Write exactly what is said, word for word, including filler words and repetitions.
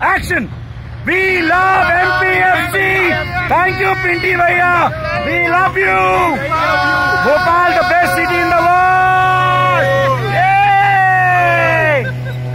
Action! We love M P F C! Thank you, Pinti Bhaiya! We love you!